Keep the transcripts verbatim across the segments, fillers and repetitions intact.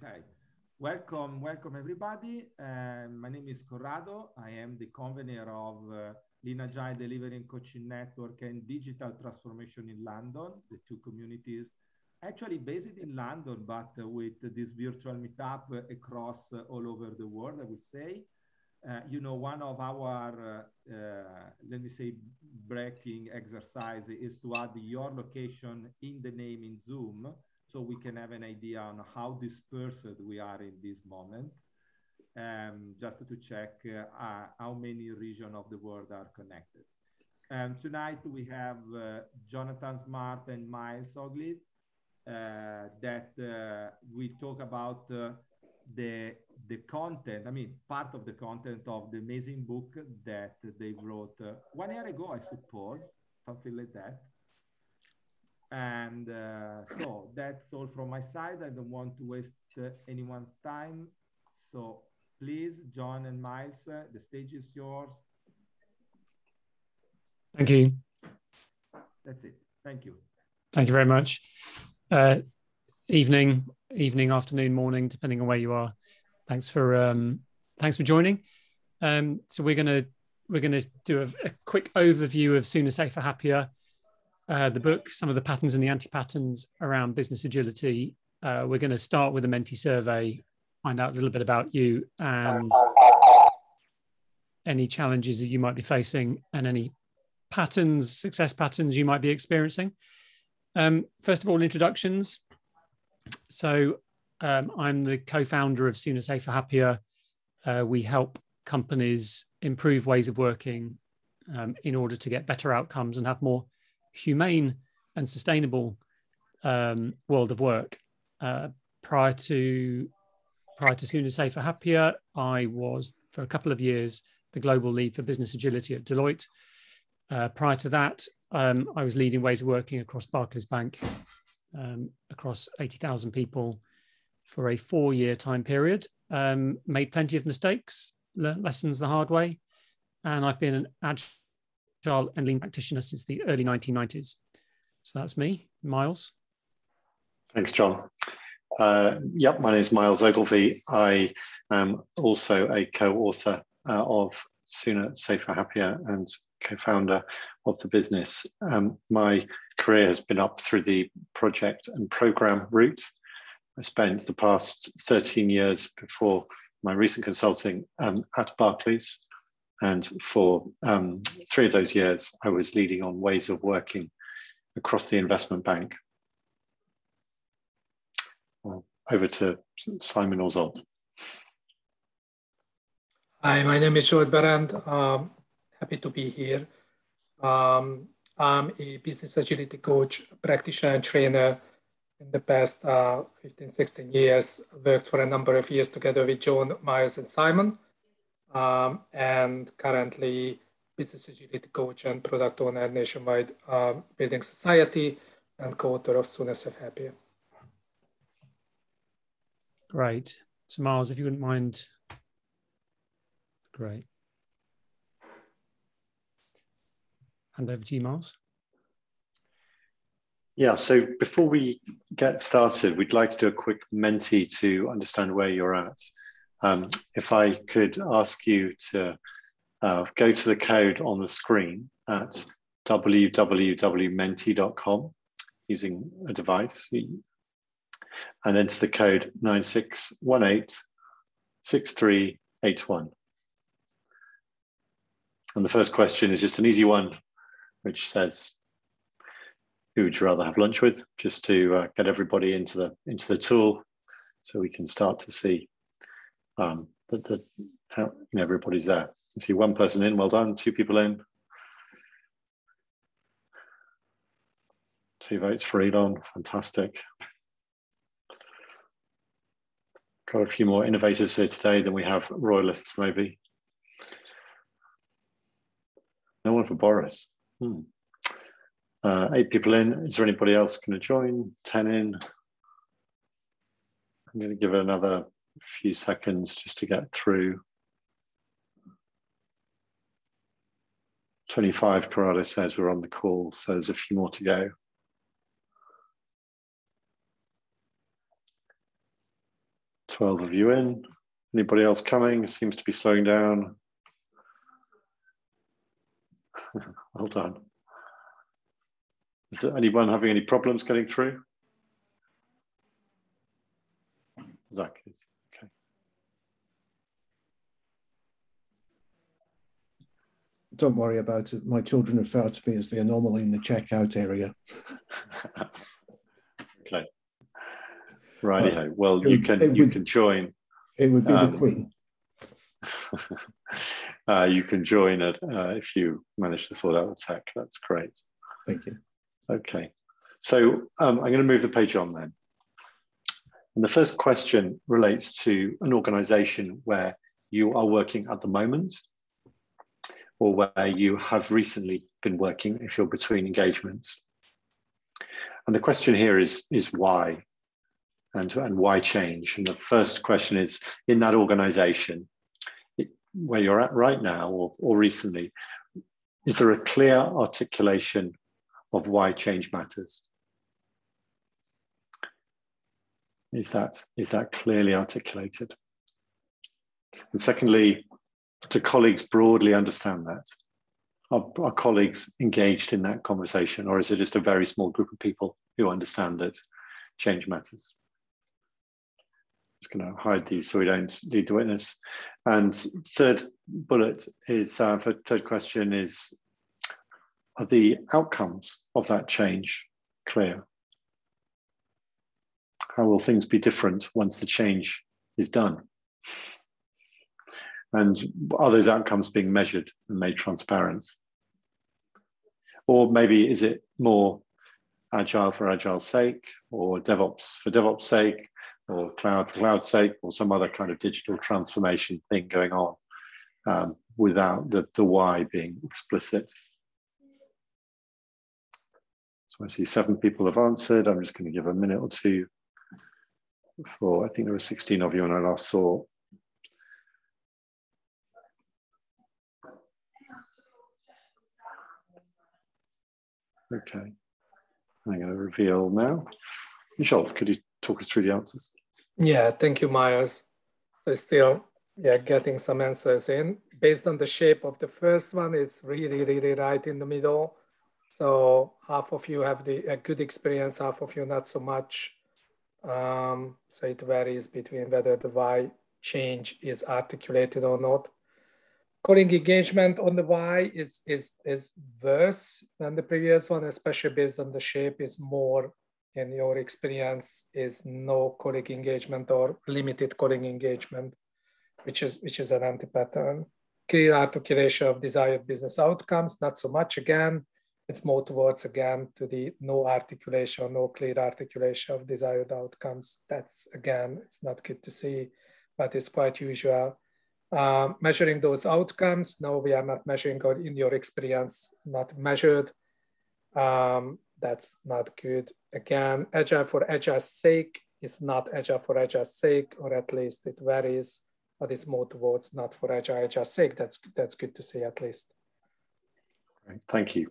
Okay, welcome, welcome everybody. Uh, my name is Corrado. I am the convener of uh, Lean Agile Delivery Coaching Network and Digital Transformation in London, the two communities actually based in London, but uh, with this virtual meetup uh, across uh, all over the world, I would say. Uh, you know, one of our, uh, uh, let me say, breaking exercise is to add your location in the name in Zoom, so we can have an idea on how dispersed we are in this moment, um, just to check uh, uh, how many regions of the world are connected. Um, tonight we have uh, Jonathan Smart and Myles Ogilvie uh, that uh, we talk about uh, the, the content, I mean, part of the content of the amazing book that they wrote uh, one year ago, I suppose, something like that. And uh, so that's all from my side. I don't want to waste uh, anyone's time. So please, John and Myles, uh, the stage is yours. Thank you. That's it. Thank you. Thank you very much. Uh, evening, evening, afternoon, morning, depending on where you are. Thanks for um, thanks for joining. Um, so we're gonna we're gonna do a, a quick overview of Sooner Safer Happier. Uh, the book, some of the patterns and the anti-patterns around business agility. Uh, we're going to start with a Menti survey, find out a little bit about you and any challenges that you might be facing and any patterns, success patterns you might be experiencing. Um, first of all, introductions. So um, I'm the co-founder of Sooner Safer Happier. Uh, we help companies improve ways of working um, in order to get better outcomes and have more humane and sustainable um, world of work. Uh, prior to prior to Sooner Safer Happier, I was for a couple of years the global lead for business agility at Deloitte. Uh, prior to that, um, I was leading ways of working across Barclays Bank, um, across eighty thousand people for a four-year time period. Um, made plenty of mistakes, learned lessons the hard way, and I've been an agile Agile and Lean practitioner since the early nineteen nineties. So that's me, Myles. Thanks, John. Uh, yep, my name is Myles Ogilvie. I am also a co-author uh, of Sooner Safer Happier and co-founder of the business. Um, my career has been up through the project and program route. I spent the past thirteen years before my recent consulting um, at Barclays. And for um, three of those years, I was leading on ways of working across the investment bank. Well, over to Simon or Zsolt. Hi, my name is Zsolt Berend. Um, happy to be here. Um, I'm a business agility coach, practitioner and trainer. In the past uh, fifteen, sixteen years, I worked for a number of years together with John, Myles and Simon. Um, and currently business agility coach and product owner at Nationwide um, Building Society and co-author of Sooner Safer Happier. Great. So Myles, if you wouldn't mind. Great. Hand over to you, Myles. Yeah, so before we get started, we'd like to do a quick Menti to understand where you're at. Um, if I could ask you to uh, go to the code on the screen at w w w dot menti dot com using a device and enter the code nine six one eight six three eight one. And the first question is just an easy one, which says, who would you rather have lunch with? Just to uh, get everybody into the, into the tool so we can start to see Um, but the, how, you know, everybody's there. You see one person in, well done, two people in. Two votes for Elon, fantastic. Got a few more innovators here today than we have royalists, maybe. No one for Boris. Hmm. Uh, eight people in, is there anybody else going to join? ten in. I'm going to give it another few seconds just to get through. twenty-five, Corrado says we're on the call, so there's a few more to go. twelve of you in. Anybody else coming? Seems to be slowing down. Well done. Is there anyone having any problems getting through? Zach is. Okay. Don't worry about it. My children refer to me as the anomaly in the checkout area. Okay. Righty-ho. Well, you can, you can join. It would be um, the Queen. uh, you can join it uh, if you manage to sort out the tech. That's great. Thank you. Okay. So um, I'm going to move the page on then. And the first question relates to an organization where you are working at the moment, or where you have recently been working if you're between engagements. And the question here is, is why? And, and why change? And the first question is, in that organization, it, where you're at right now or, or recently, is there a clear articulation of why change matters? Is that, is that clearly articulated? And secondly, do colleagues broadly understand that? Are, are colleagues engaged in that conversation, or is it just a very small group of people who understand that change matters? Just going to hide these so we don't lead the witness. And third bullet is, uh, for third question is, are the outcomes of that change clear? How will things be different once the change is done? And are those outcomes being measured and made transparent? Or maybe is it more agile for agile's sake, or DevOps for DevOps sake, or cloud for cloud's sake, or some other kind of digital transformation thing going on um, without the, the why being explicit. So I see seven people have answered. I'm just going to give a minute or two for, I think there were sixteen of you when I last saw. Okay, I'm going to reveal now. Zsolt, could you talk us through the answers? Yeah, thank you, Myles. So still yeah, getting some answers in. Based on the shape of the first one, it's really, really right in the middle. So half of you have the, a good experience, half of you not so much. Um, so it varies between whether the why change is articulated or not. Calling engagement on the why is, is, is worse than the previous one, especially based on the shape is more. And your experience is no colleague engagement or limited colleague engagement, which is, which is an anti-pattern. Clear articulation of desired business outcomes, not so much again. It's more towards again to the no articulation, no clear articulation of desired outcomes. That's again, it's not good to see, but it's quite usual. Uh, measuring those outcomes, no, we are not measuring or in your experience, not measured. Um, That's not good. Again, agile for agile's sake is not agile for agile's sake, or at least it varies, but it's more towards not for agile, agile's sake. That's, that's good to see at least. Great. Thank you.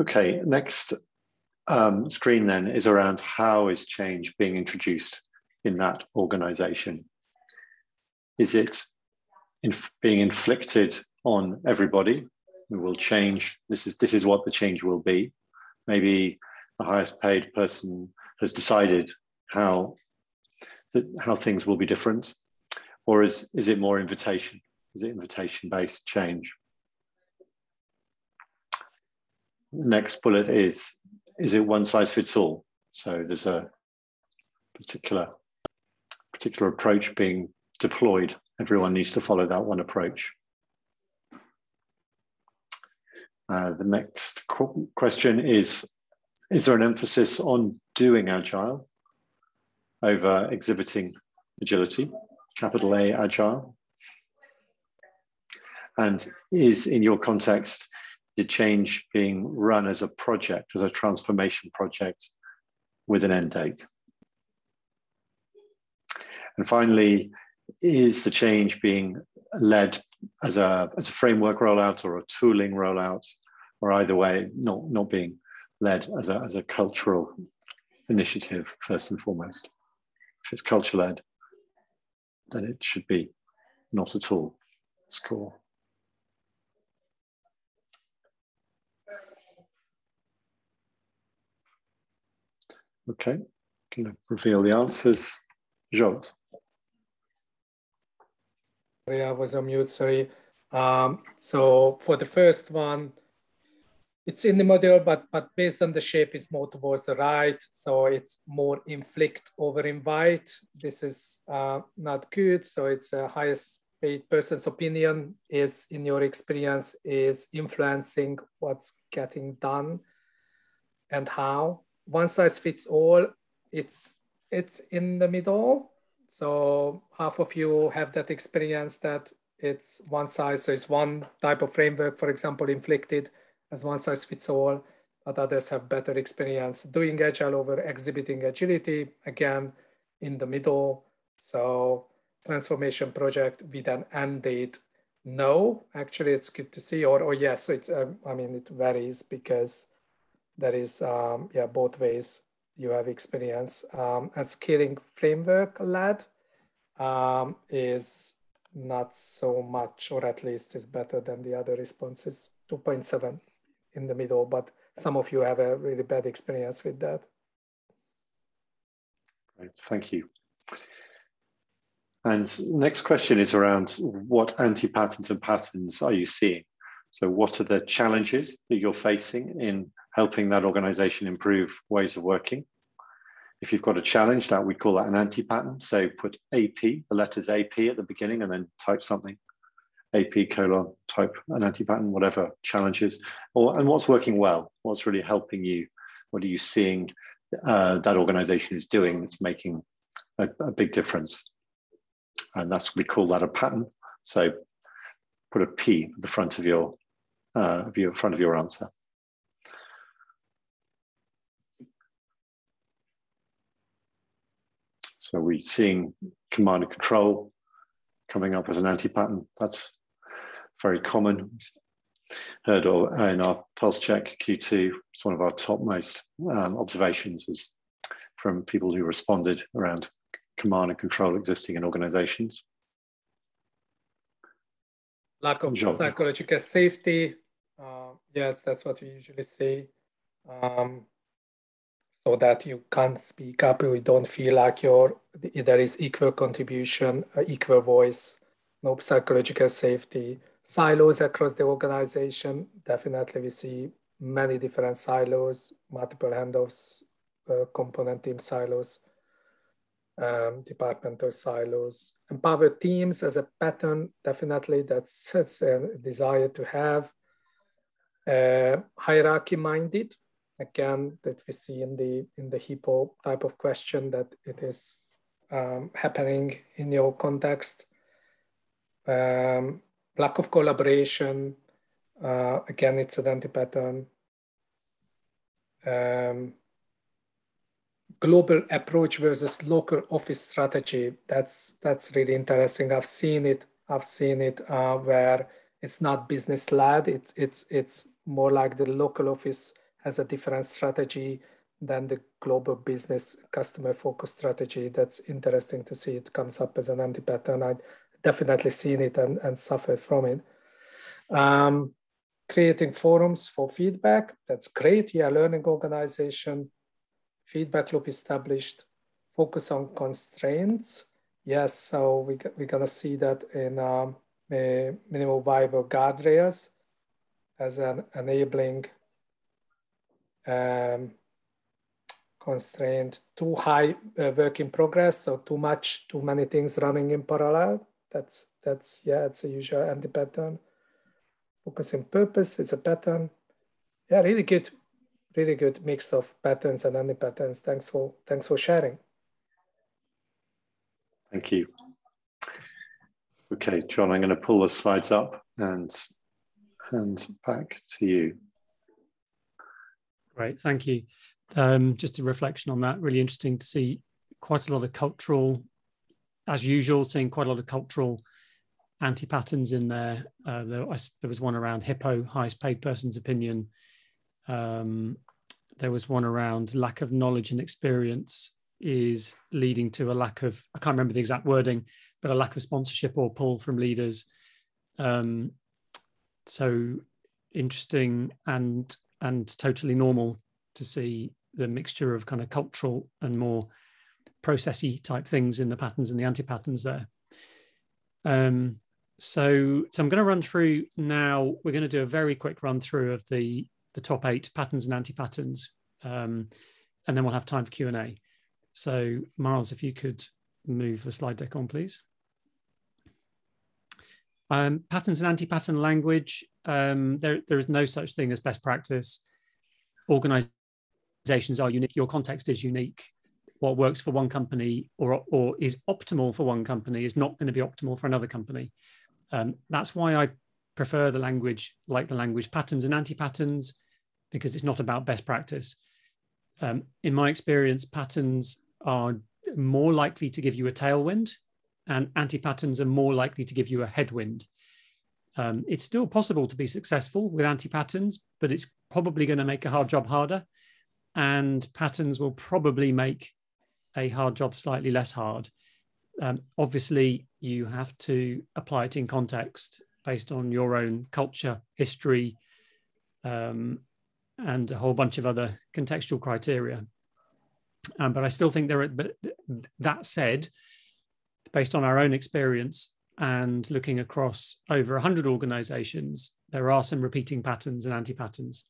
Okay, next um, screen then is around how is change being introduced in that organization? Is it inf- being inflicted on everybody? We will change, this is, this is what the change will be. Maybe the highest paid person has decided how, the, how things will be different, or is, is it more invitation? Is it invitation-based change? The next bullet is, is it one size fits all? So there's a particular, particular approach being deployed. Everyone needs to follow that one approach. Uh, the next qu question is, is there an emphasis on doing agile over exhibiting agility, capital A agile? And is, in your context, the change being run as a project, as a transformation project with an end date? And finally, is the change being led as a, as a framework rollout or a tooling rollout, or either way, not, not being led as a, as a cultural initiative first and foremost. If it's culture-led, then it should be not at all score. Okay, going to reveal the answers. Zsolt. Yeah, I was on mute, sorry. Um, so for the first one, it's in the module, but, but based on the shape, it's more towards the right. So it's more inflict over invite. This is uh, not good. So it's a highest paid person's opinion is, in your experience, is influencing what's getting done and how. One size fits all, it's, it's in the middle. So half of you have that experience that it's one size, so it's one type of framework, for example, inflicted as one size fits all, but others have better experience doing agile over exhibiting agility, again, in the middle. So transformation project with an end date, no, actually it's good to see, or, or yes, it's, um, I mean, it varies because that is, um, yeah, both ways you have experience. Um, and scaling framework led um, is not so much, or at least is better than the other responses, two point seven in the middle, but some of you have a really bad experience with that. Great, thank you. And next question is around what anti-patterns and patterns are you seeing? So what are the challenges that you're facing in helping that organization improve ways of working? If you've got a challenge, that we call that an anti-pattern. So put A P, the letters A P at the beginning, and then type something, A P colon, type an anti-pattern, whatever challenges, or, and what's working well, what's really helping you, what are you seeing uh, that organization is doing that's making a, a big difference? And that's, we call that a pattern. So put a P at the front of your, uh, your, front of your answer. So we're seeing command and control coming up as an anti-pattern. That's very common. Heard in our pulse check Q two, it's one of our topmost um, observations is from people who responded around command and control existing in organizations. Lack of Job. psychological safety. Uh, yes, that's what we usually see. Um, So that you can't speak up, you don't feel like you're, there is equal contribution, equal voice, no psychological safety, silos across the organization. Definitely we see many different silos, multiple handoffs, uh, component team silos, um, departmental silos, empowered teams as a pattern. Definitely that's, that's a desire to have, uh, hierarchy minded. Again, that we see in the in the HIPPO type of question that it is um, happening in your context. Um, lack of collaboration. Uh, again, it's an anti-pattern. Um, global approach versus local office strategy. That's that's really interesting. I've seen it. I've seen it uh, where it's not business-led. It's it's it's more like the local office has a different strategy than the global business customer focused strategy. That's interesting to see. It comes up as an anti-pattern. I've definitely seen it and, and suffered from it. Um, creating forums for feedback. That's great. Yeah, learning organization. Feedback loop established. Focus on constraints. Yes, so we, we're gonna see that in um, minimal viable guardrails as an enabling Um, constraint, too high uh, work in progress, so too much, too many things running in parallel. That's, that's yeah, it's a usual anti-pattern. Focusing purpose, it's a pattern. Yeah, really good, really good mix of patterns and anti-patterns. Thanks for, thanks for sharing. Thank you. Okay, John, I'm gonna pull the slides up and hand back to you. Great, thank you. Um, just a reflection on that, really interesting to see quite a lot of cultural, as usual, seeing quite a lot of cultural anti-patterns in there. Uh, there, I, there was one around HIPPO, highest paid person's opinion. Um, there was one around lack of knowledge and experience is leading to a lack of, I can't remember the exact wording, but a lack of sponsorship or pull from leaders. Um, so interesting and and totally normal to see the mixture of kind of cultural and more processy type things in the patterns and the anti-patterns there. Um, so, so I'm going to run through now, we're going to do a very quick run through of the, the top eight patterns and anti-patterns, um, and then we'll have time for Q and A. So Myles, if you could move the slide deck on, please. Um, patterns and anti-pattern language, um, there, there is no such thing as best practice. Organizations are unique, your context is unique. What works for one company or, or is optimal for one company is not going to be optimal for another company. Um, that's why I prefer the language, like the language patterns and anti-patterns, because it's not about best practice. Um, in my experience, patterns are more likely to give you a tailwind and anti-patterns are more likely to give you a headwind. Um, it's still possible to be successful with anti-patterns, but it's probably going to make a hard job harder, and patterns will probably make a hard job slightly less hard. Um, obviously, you have to apply it in context based on your own culture, history, um, and a whole bunch of other contextual criteria. Um, but I still think there are, but that said, based on our own experience and looking across over one hundred organizations, there are some repeating patterns and anti-patterns.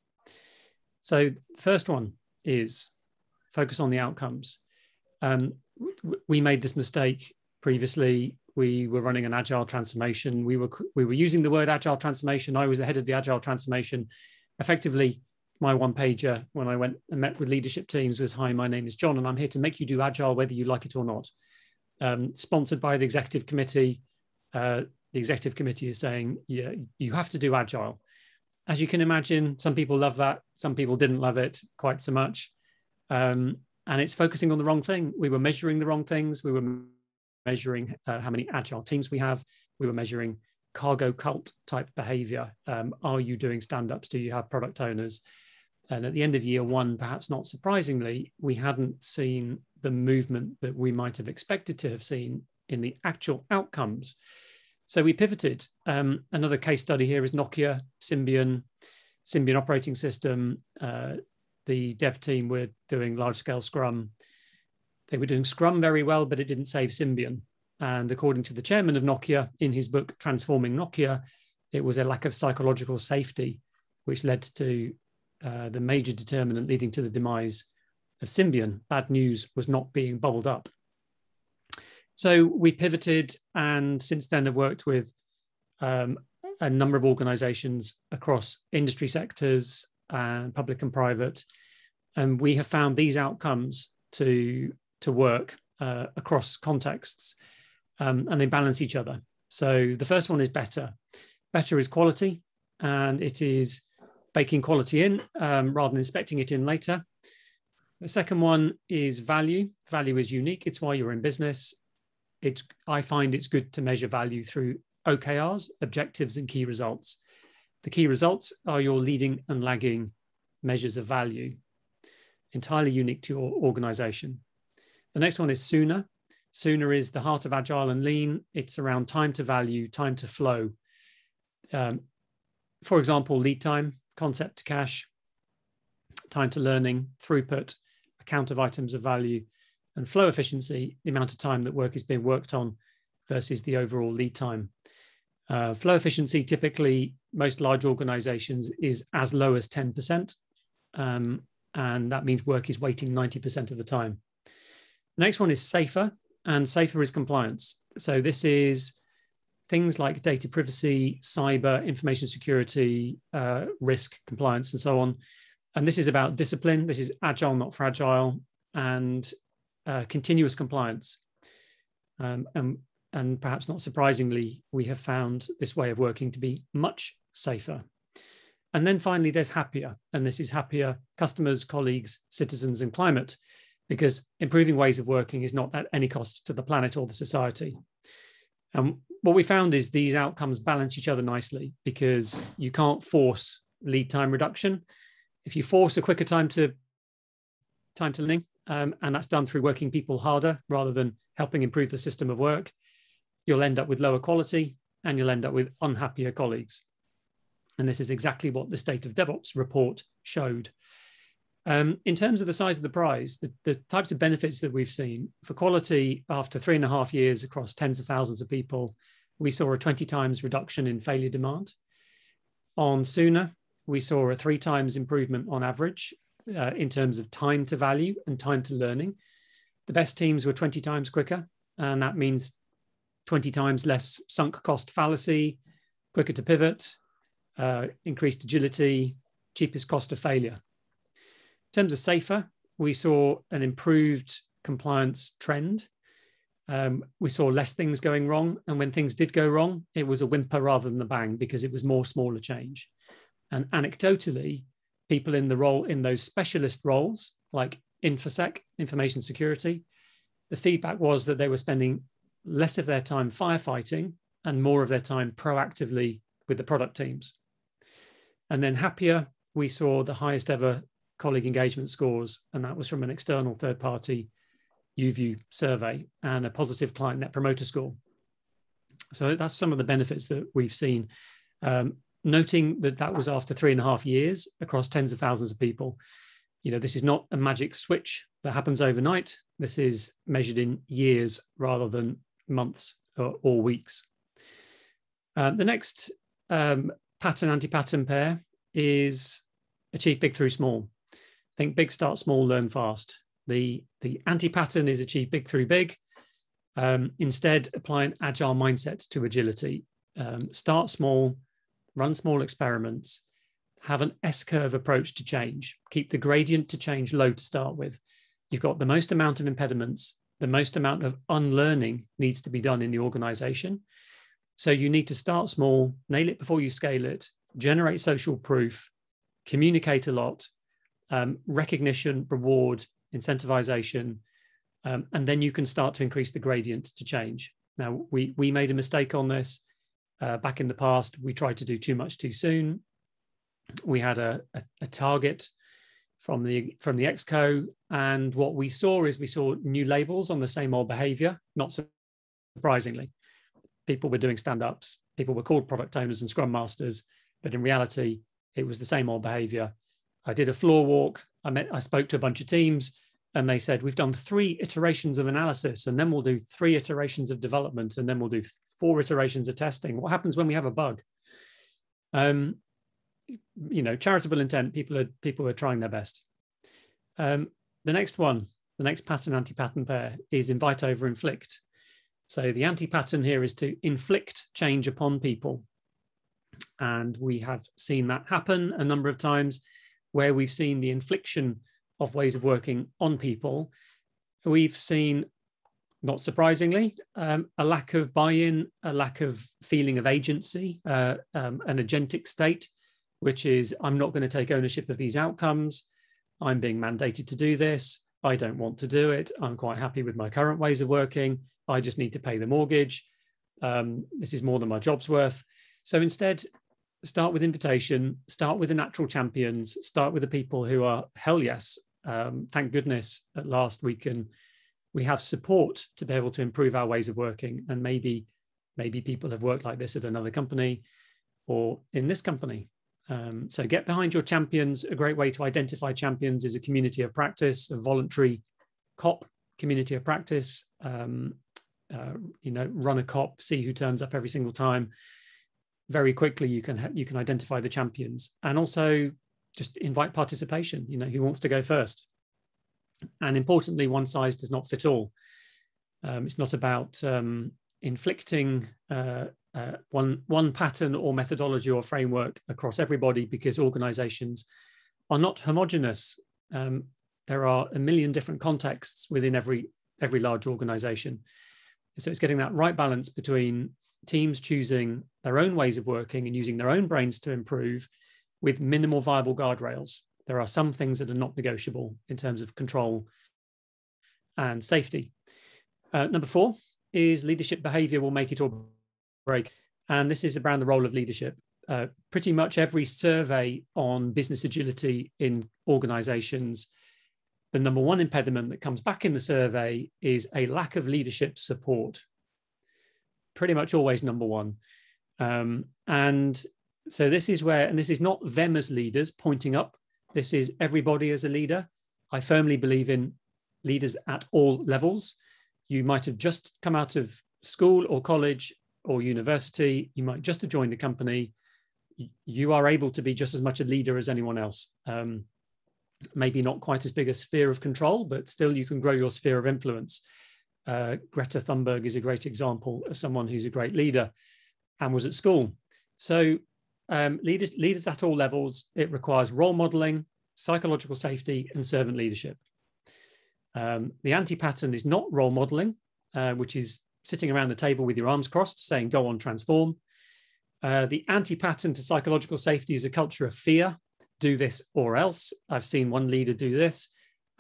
So the first one is focus on the outcomes. Um, we made this mistake previously. We were running an agile transformation. We were, we were using the word agile transformation. I was the head of the agile transformation. Effectively, my one pager when I went and met with leadership teams was, hi, my name is John, and I'm here to make you do agile, whether you like it or not. Um, sponsored by the executive committee. Uh, the executive committee is saying, yeah, you have to do agile. As you can imagine, some people love that. Some people didn't love it quite so much. Um, and it's focusing on the wrong thing. We were measuring the wrong things. We were measuring uh, how many agile teams we have. We were measuring cargo cult type behavior. Um, are you doing stand-ups? Do you have product owners? And at the end of year one, perhaps not surprisingly, we hadn't seen the movement that we might have expected to have seen in the actual outcomes. So we pivoted. Um, another case study here is Nokia, Symbian, Symbian operating system. Uh, the dev team were doing large-scale Scrum. They were doing Scrum very well, but it didn't save Symbian. And according to the chairman of Nokia, in his book, Transforming Nokia, it was a lack of psychological safety, which led to uh, the major determinant leading to the demise of Symbian. Bad news was not being bubbled up. So we pivoted, and since then I've worked with um, a number of organizations across industry sectors, uh, public and private, and we have found these outcomes to, to work uh, across contexts, um, and they balance each other. So the first one is better. Better is quality, and it is baking quality in um, rather than inspecting it in later. The second one is value. Value is unique. It's why you're in business. It's, I find it's good to measure value through O K Rs, objectives, and key results. The key results are your leading and lagging measures of value, entirely unique to your organization. The next one is Sooner. Sooner is the heart of Agile and Lean. It's around time to value, time to flow. Um, for example, lead time, concept to cash, time to learning, throughput, account of items of value, and flow efficiency, the amount of time that work is being worked on versus the overall lead time. Uh, flow efficiency, typically, most large organizations is as low as ten percent. Um, and that means work is waiting ninety percent of the time. The next one is Safer, and Safer is compliance. So this is things like data privacy, cyber, information security, uh, risk, compliance, and so on. And this is about discipline. This is agile, not fragile. And Uh, continuous compliance, um, and, and perhaps not surprisingly, we have found this way of working to be much safer. And then finally, there's Happier, and this is Happier customers, colleagues, citizens, and climate, because improving ways of working is not at any cost to the planet or the society. And what we found is these outcomes balance each other nicely, because you can't force lead time reduction. If you force a quicker time to time to learning, um, and that's done through working people harder rather than helping improve the system of work, you'll end up with lower quality and you'll end up with unhappier colleagues. And this is exactly what the State of DevOps report showed. Um, in terms of the size of the prize, the, the types of benefits that we've seen for quality after three and a half years across tens of thousands of people, we saw a twenty times reduction in failure demand. On Sooner, we saw a three times improvement on average uh, in terms of time to value and time to learning. The best teams were twenty times quicker, and that means twenty times less sunk cost fallacy, quicker to pivot, uh, increased agility, cheapest cost of failure. In terms of Safer, we saw an improved compliance trend. Um, we saw less things going wrong. And when things did go wrong, it was a whimper rather than a bang because it was more smaller change. And anecdotally, people in the role in those specialist roles like InfoSec, information security, the feedback was that they were spending less of their time firefighting and more of their time proactively with the product teams. And then Happier, we saw the highest ever colleague engagement scores, and that was from an external third-party YouView survey and a positive client net promoter score. So that's some of the benefits that we've seen. Um, noting that that was after three and a half years across tens of thousands of people. You know, this is not a magic switch that happens overnight. This is measured in years rather than months or, or weeks. Um, the next um, pattern, anti-pattern pair is achieve big through small. Think big, start small, learn fast. The, the anti-pattern is achieve big through big. Um, instead, apply an agile mindset to agility. Um, start small, run small experiments, have an S-curve approach to change. Keep the gradient to change low to start with. You've got the most amount of impediments, the most amount of unlearning needs to be done in the organization. So you need to start small, nail it before you scale it, generate social proof, communicate a lot, um, recognition, reward, incentivization, um, and then you can start to increase the gradient to change. Now, we, we made a mistake on this. Uh, back in the past, we tried to do too much too soon. We had a, a, a target from the, from the exco, and what we saw is we saw new labels on the same old behavior, not surprisingly. People were doing stand-ups, people were called product owners and scrum masters, but in reality, it was the same old behavior. I did a floor walk, I, met, I spoke to a bunch of teams, and they said, we've done three iterations of analysis, and then we'll do three iterations of development, and then we'll do four iterations of testing. What happens when we have a bug? Um, you know, charitable intent, people are, people are trying their best. Um, the next one, the next pattern, anti-pattern pair is invite over inflict. So the anti-pattern here is to inflict change upon people. And we have seen that happen a number of times where we've seen the infliction of ways of working on people. We've seen, not surprisingly, um, a lack of buy-in, a lack of feeling of agency, uh, um, an agentic state, which is, I'm not going to take ownership of these outcomes. I'm being mandated to do this. I don't want to do it. I'm quite happy with my current ways of working. I just need to pay the mortgage. Um, this is more than my job's worth. So instead, start with invitation, start with the natural champions, start with the people who are, hell yes, um, thank goodness, at last we can, we have support to be able to improve our ways of working. And maybe, maybe people have worked like this at another company or in this company. Um, so get behind your champions. A great way to identify champions is a community of practice, a voluntary COP, community of practice. Um, uh, you know, run a COP, see who turns up every single time. Very quickly you can you can identify the champions, and also just invite participation. You know, who wants to go first? And importantly, one size does not fit all. Um, it's not about um, inflicting uh, uh, one one pattern or methodology or framework across everybody, because organizations are not homogenous. Um, there are a million different contexts within every every large organization. So it's getting that right balance between teams choosing their own ways of working and using their own brains to improve with minimal viable guardrails. There are some things that are not negotiable in terms of control and safety. Uh, number four is leadership behavior will make it or break. And this is around the role of leadership. Uh, pretty much every survey on business agility in organizations the number one impediment that comes back in the survey is a lack of leadership support. Pretty much always number one. Um, and so this is where, and this is not them as leaders pointing up, this is everybody as a leader. I firmly believe in leaders at all levels. You might have just come out of school or college or university. You might just have joined a company. You are able to be just as much a leader as anyone else. Um, maybe not quite as big a sphere of control, but still you can grow your sphere of influence. Uh, Greta Thunberg is a great example of someone who's a great leader and was at school. So um, leaders, leaders at all levels, it requires role modeling, psychological safety, and servant leadership. Um, the anti-pattern is not role modeling, uh, which is sitting around the table with your arms crossed saying, go on, transform. Uh, the anti-pattern to psychological safety is a culture of fear. Do this or else. I've seen one leader do this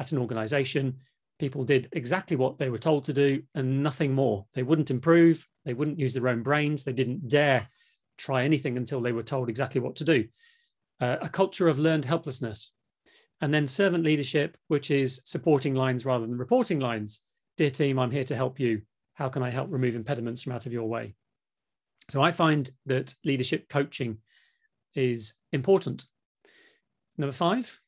at an organization. People did exactly what they were told to do and nothing more. They wouldn't improve. They wouldn't use their own brains. They didn't dare try anything until they were told exactly what to do. Uh, a culture of learned helplessness. And then servant leadership, which is supporting lines rather than reporting lines. Dear team, I'm here to help you. How can I help remove impediments from out of your way? So I find that leadership coaching is important. Number five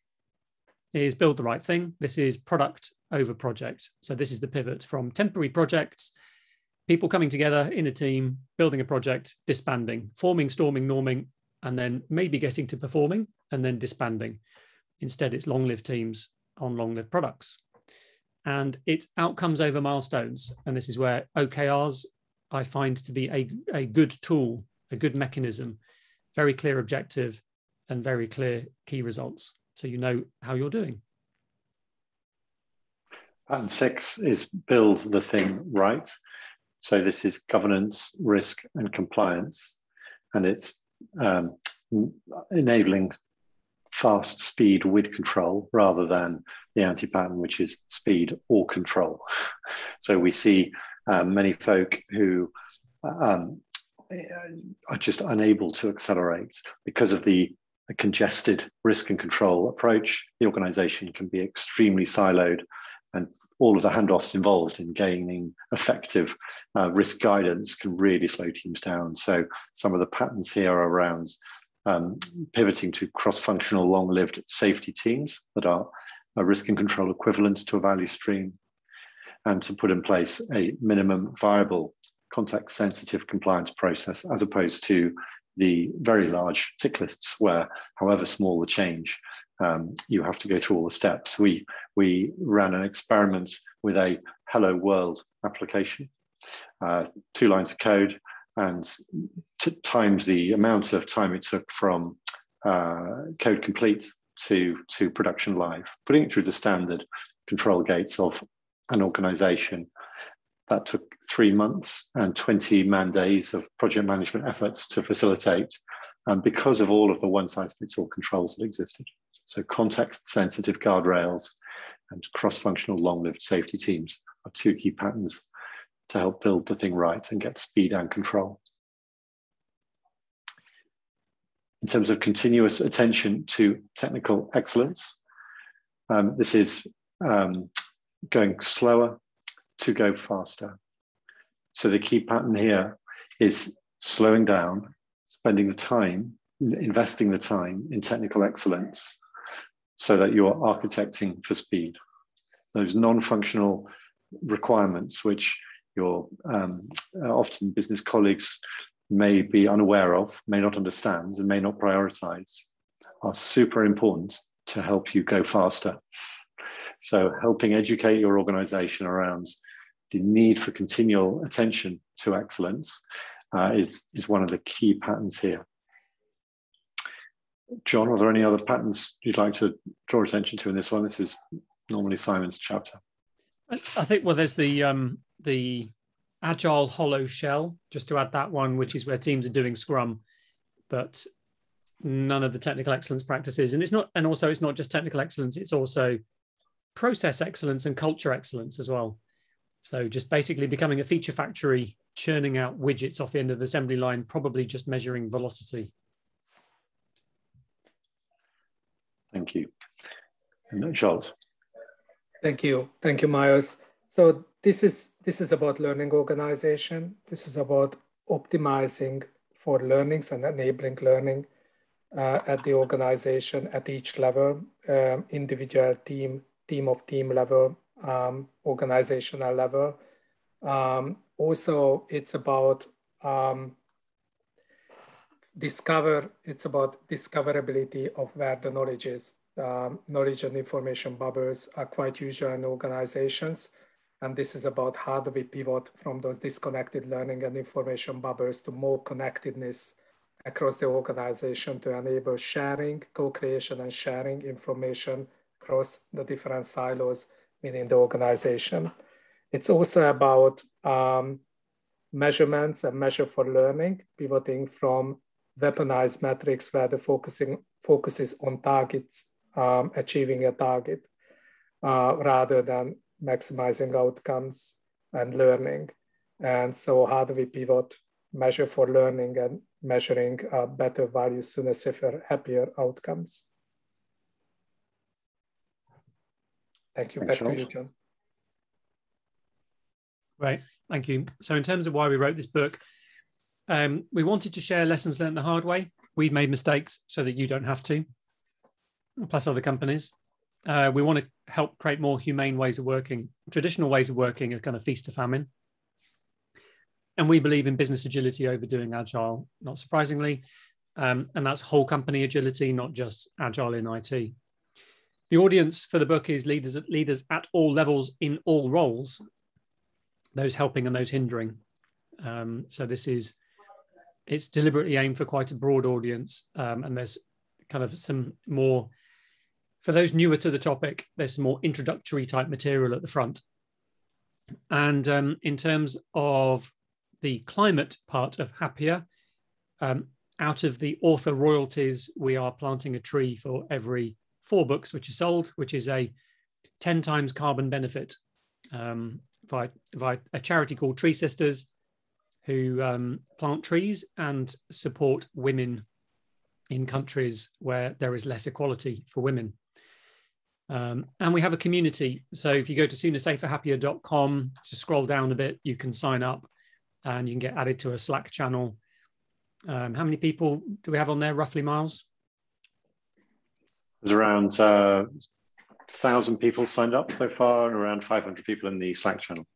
is build the right thing. This is product over project. So this is the pivot from temporary projects, people coming together in a team, building a project, disbanding, forming, storming, norming, and then maybe getting to performing and then disbanding. Instead, it's long-lived teams on long-lived products. And it's outcomes over milestones. And this is where O K Rs I find to be a, a good tool, a good mechanism, very clear objective and very clear key results. So you know how you're doing. And six is build the thing right. So this is governance, risk, and compliance. And it's um, enabling fast speed with control rather than the anti-pattern, which is speed or control. So we see um, many folk who um, are just unable to accelerate because of the congested risk and control approach. The organization can be extremely siloed and all of the handoffs involved in gaining effective uh, risk guidance can really slow teams down. So some of the patterns here are around Um, pivoting to cross-functional, long-lived safety teams that are a risk and control equivalent to a value stream, and to put in place a minimum viable context-sensitive compliance process, as opposed to the very large tick lists where, however small the change, um, you have to go through all the steps. We, we ran an experiment with a Hello World application, uh, two lines of code, and times the amount of time it took from uh, code complete to, to production live, putting it through the standard control gates of an organization. That took three months and twenty man days of project management efforts to facilitate, and because of all of the one-size-fits-all controls that existed. So context-sensitive guardrails and cross-functional long-lived safety teams are two key patterns to help build the thing right and get speed and control. In terms of continuous attention to technical excellence, um, this is um, going slower to go faster. So the key pattern here is slowing down, spending the time, investing the time in technical excellence so that you are architecting for speed. Those non-functional requirements, which your um, often business colleagues may be unaware of, may not understand, and may not prioritize, are super important to help you go faster. So helping educate your organization around the need for continual attention to excellence uh, is, is one of the key patterns here. John, are there any other patterns you'd like to draw attention to in this one? This is normally Simon's chapter. I think, well, there's the, um, the agile hollow shell, just to add that one, which is where teams are doing Scrum, but none of the technical excellence practices. And it's not, and also it's not just technical excellence, it's also process excellence and culture excellence as well. So just basically becoming a feature factory, churning out widgets off the end of the assembly line, probably just measuring velocity. Thank you. And Zsolt. Thank you. Thank you, Myles. So this is, this is about learning organization. This is about optimizing for learnings and enabling learning uh, at the organization at each level, um, individual, team, team of team level, um, organizational level. Um, also, it's about um, discover, it's about discoverability of where the knowledge is. Um, knowledge and information bubbles are quite usual in organizations. And this is about how do we pivot from those disconnected learning and information bubbles to more connectedness across the organization to enable sharing, co-creation and sharing information across the different silos within the organization. It's also about um, measurements and measure for learning, pivoting from weaponized metrics where the focusing focuses on targets, um, achieving a target uh, rather than maximizing outcomes and learning. And so how do we pivot measure for learning and measuring uh, better value, sooner, safer, happier outcomes? Thank you. Thanks, back to you, John. Right, thank you. So in terms of why we wrote this book, um, we wanted to share lessons learned the hard way. We've made mistakes so that you don't have to, plus other companies. Uh, we want to help create more humane ways of working. Traditional ways of working are kind of feast to famine. And we believe in business agility over doing agile, not surprisingly. Um, and that's whole company agility, not just agile in I T. The audience for the book is leaders, leaders at all levels in all roles, those helping and those hindering. Um, so this is, it's deliberately aimed for quite a broad audience. Um, and there's kind of some more, for those newer to the topic, there's some more introductory type material at the front. And um, in terms of the climate part of Happier, um, out of the author royalties, we are planting a tree for every four books which are sold, which is a ten times carbon benefit um, via, via a charity called Tree Sisters, who um, plant trees and support women in countries where there is less equality for women. Um, and we have a community. So if you go to sooner safer happier dot com, just scroll down a bit, you can sign up and you can get added to a Slack channel. Um, how many people do we have on there roughly, Myles? There's around uh, one thousand people signed up so far and around five hundred people in the Slack channel.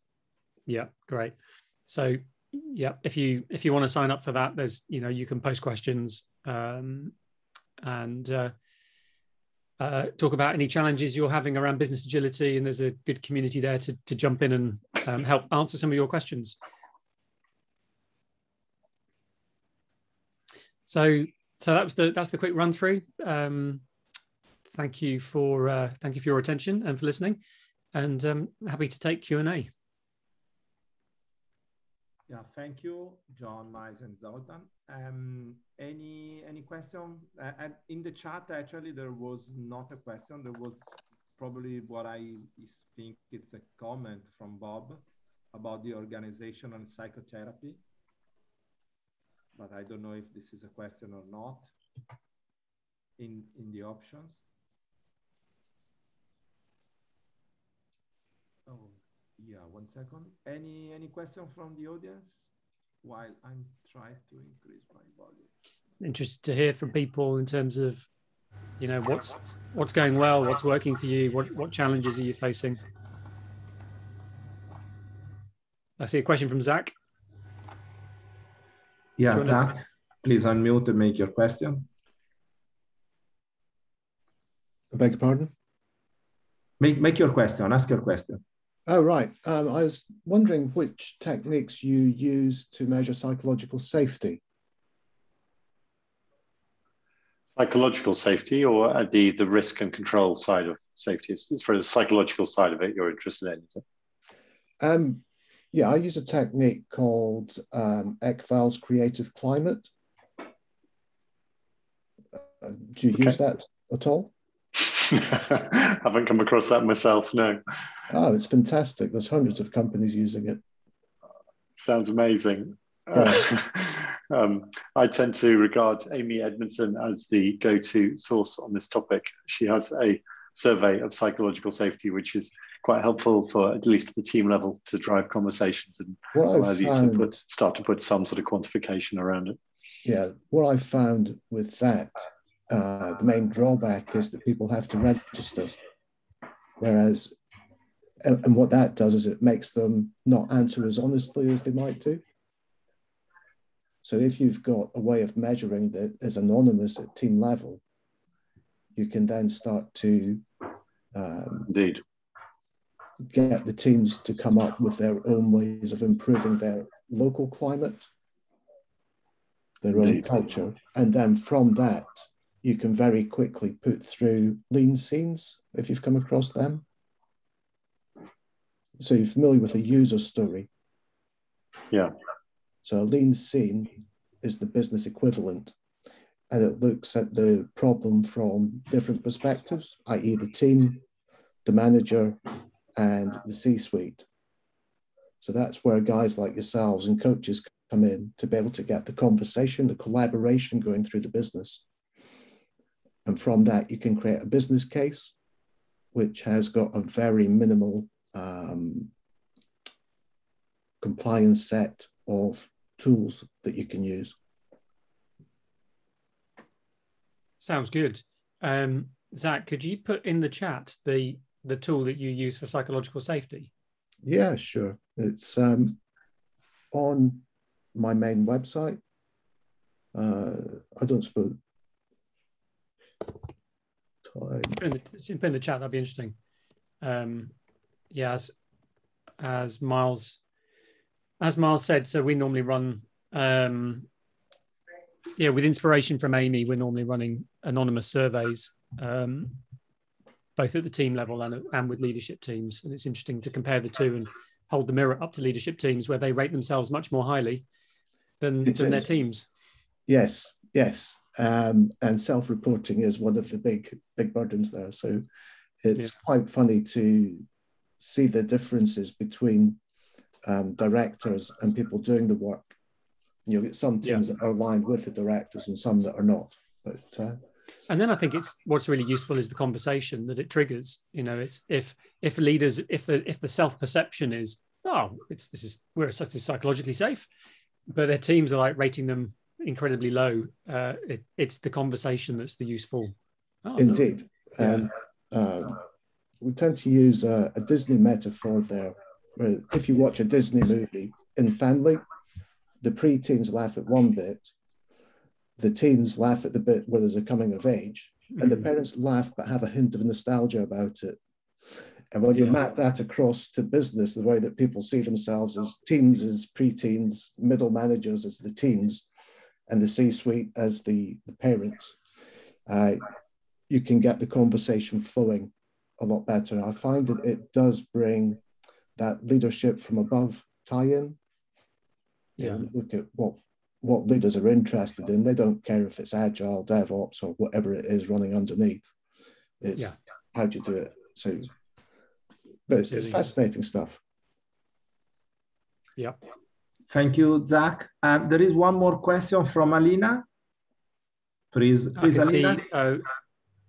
Yeah, great. So yeah, if you if you want to sign up for that, there's, you know, you can post questions um, and uh, uh, talk about any challenges you're having around business agility. And there's a good community there to, to jump in and um, help answer some of your questions. So, so that was the that's the quick run through. Um, thank you for uh, thank you for your attention and for listening, and um, happy to take Q and A. Yeah, thank you, John, Myles, and Zoltan. Um, any any question? Uh, and in the chat, actually, there was not a question. There was probably what I think it's a comment from Bob about the organization and psychotherapy. But I don't know if this is a question or not in, in the options. Oh, yeah, one second. Any, any question from the audience while I'm trying to increase my volume? Interested to hear from people in terms of, you know, what's, what's going well, what's working for you, what, what challenges are you facing? I see a question from Zach. Yeah, Zach, please unmute and make your question. I beg your pardon? Make, make your question, ask your question. Oh, right. Um, I was wondering which techniques you use to measure psychological safety. Psychological safety, or at the, the risk and control side of safety? It's, it's for the psychological side of it you're interested in, is it? Um, Yeah, I use a technique called um, Ekvall's Creative Climate. Uh, do you okay. use that at all? I haven't come across that myself, no. Oh, it's fantastic. There's hundreds of companies using it. Sounds amazing. Yeah. um, I tend to regard Amy Edmondson as the go-to source on this topic. She has a survey of psychological safety, which is quite helpful for at least at the team level to drive conversations and allow you to put, start to put some sort of quantification around it. Yeah, what I found with that, uh, the main drawback is that people have to register, whereas, and, and what that does is it makes them not answer as honestly as they might do. So if you've got a way of measuring that is anonymous at team level, you can then start to um, indeed get the teams to come up with their own ways of improving their local climate, their Indeed. own culture. And then from that, you can very quickly put through lean scenes, if you've come across them. So you're familiar with the user story. Yeah. So a lean scene is the business equivalent, and it looks at the problem from different perspectives, that is the team, the manager, and the C-suite. So that's where guys like yourselves and coaches come in to be able to get the conversation, the collaboration going through the business. And from that, you can create a business case, which has got a very minimal um, compliance set of tools that you can use. Sounds good. Um, Zach, could you put in the chat the the tool that you use for psychological safety? Yeah, sure. It's um, on my main website. Uh, I don't suppose. Time. Put in, the, put in the chat. That'd be interesting. Um, yeah, as as Myles as Myles said, so we normally run. Um, yeah, with inspiration from Amy, we're normally running anonymous surveys, um, both at the team level and, and with leadership teams. And it's interesting to compare the two and hold the mirror up to leadership teams where they rate themselves much more highly than, than their teams. Yes, yes. Um, and self-reporting is one of the big, big burdens there. So it's yeah. quite funny to see the differences between um, directors and people doing the work. You'll get some teams yeah. that are aligned with the directors and some that are not. But uh, and then I think it's what's really useful is the conversation that it triggers. You know, it's if if leaders if the if the self perception is oh it's this is we're such as psychologically safe, but their teams are like rating them incredibly low. Uh, it, it's the conversation that's the useful. Oh, Indeed, no. um, yeah. um, we tend to use a, a Disney metaphor there, where if you watch a Disney movie in family, the pre-teens laugh at one bit, the teens laugh at the bit where there's a coming of age, and the parents laugh but have a hint of nostalgia about it. And when yeah. you map that across to business, the way that people see themselves as teams as pre-teens, middle managers as the teens, and the C-suite as the, the parents, uh, you can get the conversation flowing a lot better. And I find that it does bring that leadership from above tie-in. Yeah. Look at what, what leaders are interested in. They don't care if it's agile, DevOps, or whatever it is running underneath. It's yeah. how do you do it? So, but it's, it's fascinating stuff. Yeah. Thank you, Zach. Uh, there is one more question from Alina. Please, please I can Alina. See, uh,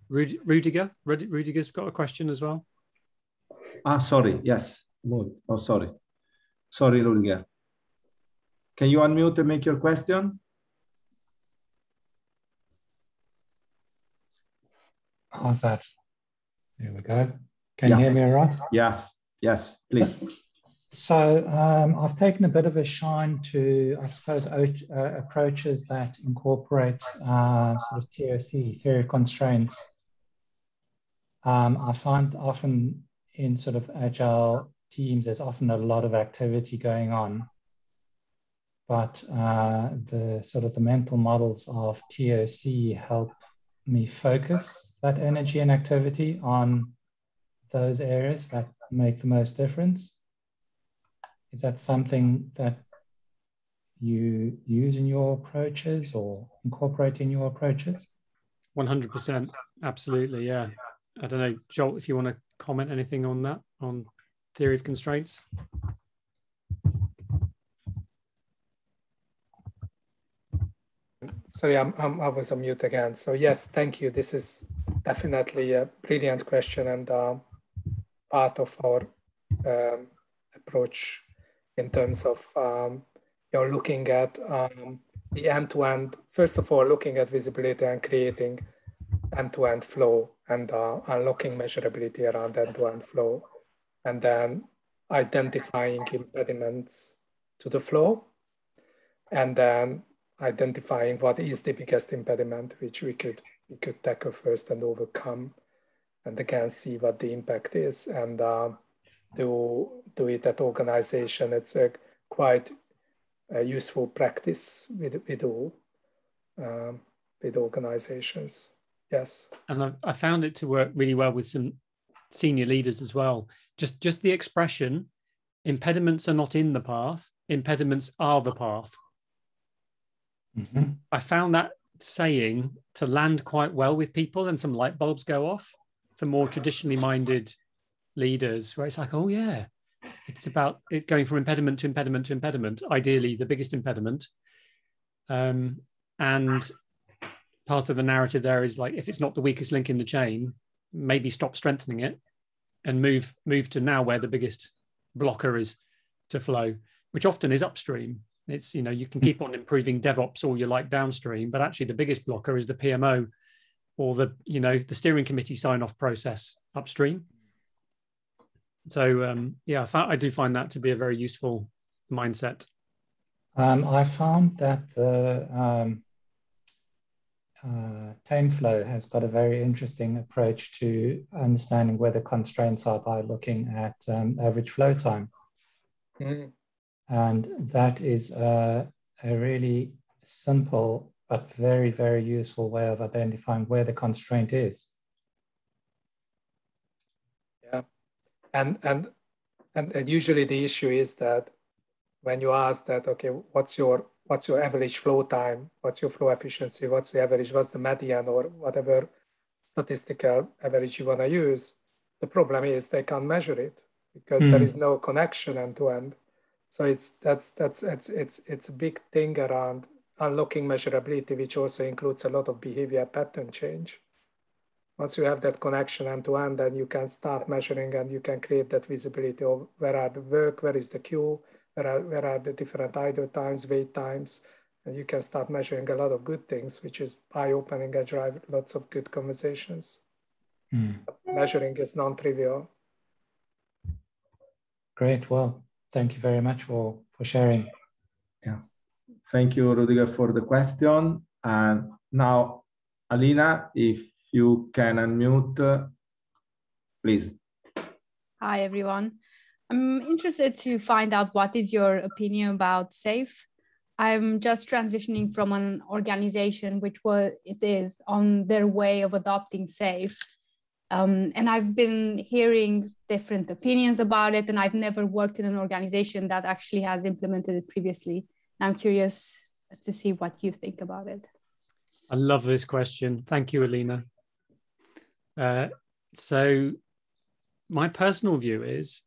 Rud Rudiger, Rud Rudiger's got a question as well. Ah, sorry. Yes. Oh, sorry. Sorry, Rudiger. Can you unmute and make your question? How's that? Here we go. Can yeah. you hear me all right? Yes, yes, please. So um, I've taken a bit of a shine to, I suppose, uh, approaches that incorporate uh, sort of T O C, theory of constraints. Um, I find often in sort of agile teams, there's often a lot of activity going on. But uh, the sort of the mental models of T O C help me focus that energy and activity on those areas that make the most difference. Is that something that you use in your approaches or incorporate in your approaches? one hundred percent, absolutely, yeah. I don't know, Zsolt, if you want to comment anything on that, on theory of constraints? Sorry, I'm, I'm, I was on mute again. So yes, thank you. This is definitely a brilliant question, and uh, part of our um, approach in terms of um, you're looking at um, the end-to-end, first of all, looking at visibility and creating end-to-end flow and uh, unlocking measurability around end-to-end flow, and then identifying impediments to the flow, and then identifying what is the biggest impediment which we could we could tackle first and overcome, and again see what the impact is and uh, do do it at organization. It's a quite a useful practice we do with, with, um, with organizations. Yes, and I, I found it to work really well with some senior leaders as well. Just just the expression, impediments are not in the path, impediments are the path. Mm-hmm. I found that saying to land quite well with people, and some light bulbs go off for more traditionally minded leaders, where it's like, oh yeah, it's about it going from impediment to impediment to impediment, ideally the biggest impediment. Um, and part of the narrative there is like, if it's not the weakest link in the chain, maybe stop strengthening it and move move to now where the biggest blocker is to flow, which often is upstream. It's, you know, you can keep on improving DevOps all you like downstream, but actually the biggest blocker is the P M O or the, you know, the steering committee sign-off process upstream. So um, yeah, I, I do find that to be a very useful mindset. Um, I found that the um, uh, TameFlow has got a very interesting approach to understanding where the constraints are by looking at um, average flow time. Mm. And that is a, a really simple but very, very useful way of identifying where the constraint is. Yeah, and and and, and usually the issue is that when you ask that, okay, what's your what's your average flow time? What's your flow efficiency? What's the average? What's the median or whatever statistical average you want to use? The problem is they can't measure it because mm. there is no connection end to end. So it's that's that's it's it's it's a big thing around unlocking measurability, which also includes a lot of behavior pattern change. Once you have that connection end to end, then you can start measuring and you can create that visibility of where are the work, where is the queue, where are where are the different idle times, wait times, and you can start measuring a lot of good things, which is eye-opening and drive lots of good conversations. Mm. Measuring is non-trivial. Great. Well, thank you very much for, for sharing. Yeah. Thank you, Rudiger, for the question. And now, Alina, if you can unmute, uh, please. Hi, everyone. I'm interested to find out what is your opinion about SAFE. I'm just transitioning from an organization, which was, it is on their way of adopting SAFE. Um, and I've been hearing different opinions about it, and I've never worked in an organization that actually has implemented it previously. And I'm curious to see what you think about it. I love this question. Thank you, Alina. Uh, so my personal view is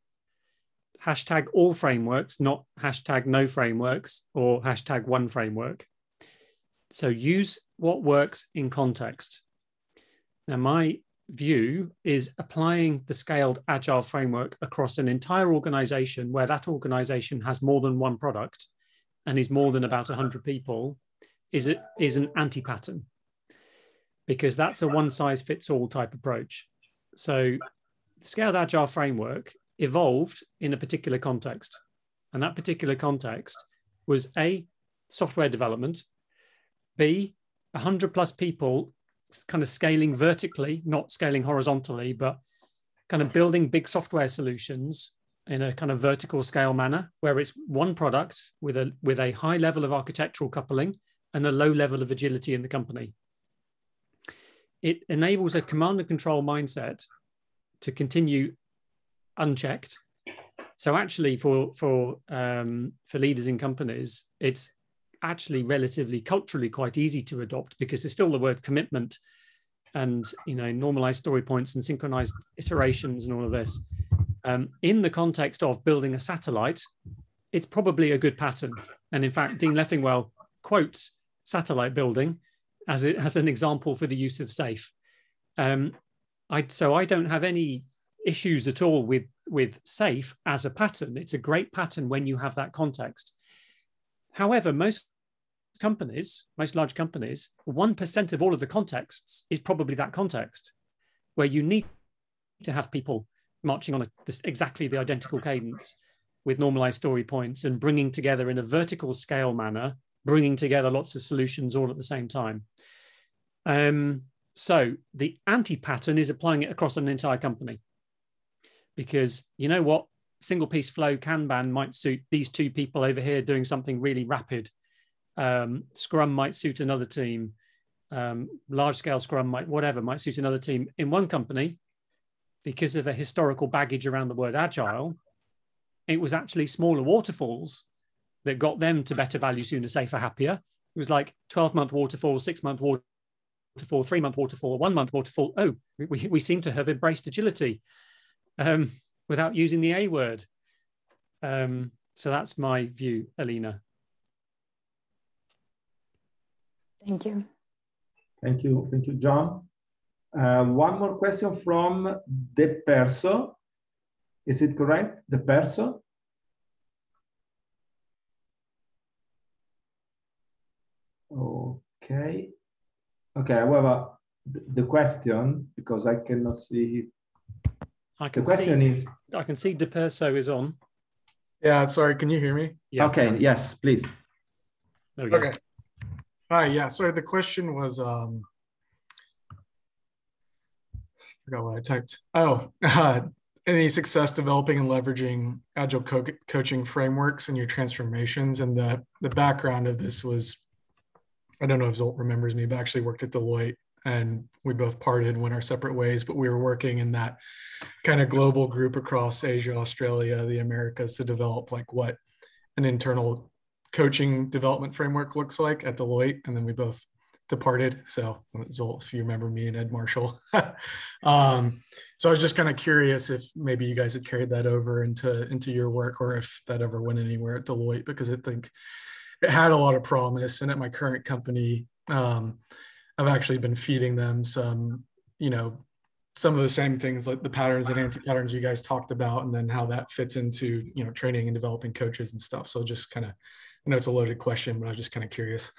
hashtag all frameworks, not hashtag no frameworks or hashtag one framework. So use what works in context. Now, my view is applying the Scaled Agile Framework across an entire organization where that organization has more than one product and is more than about one hundred people is, a, is an anti-pattern, because that's a one-size-fits-all type approach. So the Scaled Agile Framework evolved in a particular context, and that particular context was A, software development, B, one hundred plus people kind of scaling vertically, not scaling horizontally, but kind of building big software solutions in a kind of vertical scale manner, where it's one product with a with a high level of architectural coupling and a low level of agility in the company. It enables a command and control mindset to continue unchecked. So actually for for um, for leaders in companies, it's actually relatively culturally quite easy to adopt, because there's still the word commitment and, you know, normalized story points and synchronized iterations and all of this. Um, in the context of building a satellite, it's probably a good pattern. And in fact, Dean Leffingwell quotes satellite building as, it, as an example for the use of SAFE. Um, I, so I don't have any issues at all with, with SAFe as a pattern. It's a great pattern when you have that context. However, most companies, most large companies, one percent of all of the contexts is probably that context where you need to have people marching on a, this, exactly the identical cadence with normalized story points and bringing together in a vertical scale manner, bringing together lots of solutions all at the same time. Um, so the anti-pattern is applying it across an entire company, because you know what? Single piece flow Kanban might suit these two people over here doing something really rapid. Um, Scrum might suit another team. Um, large scale Scrum might, whatever, might suit another team in one company. Because of a historical baggage around the word agile, it was actually smaller waterfalls that got them to better value, sooner, safer, happier. It was like twelve month waterfall, six month waterfall, three month waterfall, one month waterfall. Oh, we, we seem to have embraced agility um, without using the A word. Um, so that's my view, Alina. Thank you. Thank you. Thank you, John. Uh, one more question from De Perso. Is it correct? De Perso? Okay. Okay, however, the question, because I cannot see it. I can the question see, is... I can see De Perso is on. Yeah, sorry, can you hear me? Yeah. Okay, yes, please. There we go. Okay. Hi, yeah, sorry, the question was... Um, I forgot what I typed. Oh, uh, any success developing and leveraging agile co coaching frameworks in your transformations? And the, the background of this was, I don't know if Zsolt remembers me, but I actually worked at Deloitte and we both parted and went our separate ways, but we were working in that kind of global group across Asia, Australia, the Americas to develop like what an internal coaching development framework looks like at Deloitte. And then we both departed. So Zsolt, if you remember me and Ed Marshall. um, so I was just kind of curious if maybe you guys had carried that over into, into your work, or if that ever went anywhere at Deloitte, because I think it had a lot of promise. And at my current company, um, I've actually been feeding them some, you know, some of the same things like the patterns and anti-patterns you guys talked about, and then how that fits into, you know, training and developing coaches and stuff. So just kind of, I know it's a loaded question, but I was just kind of curious.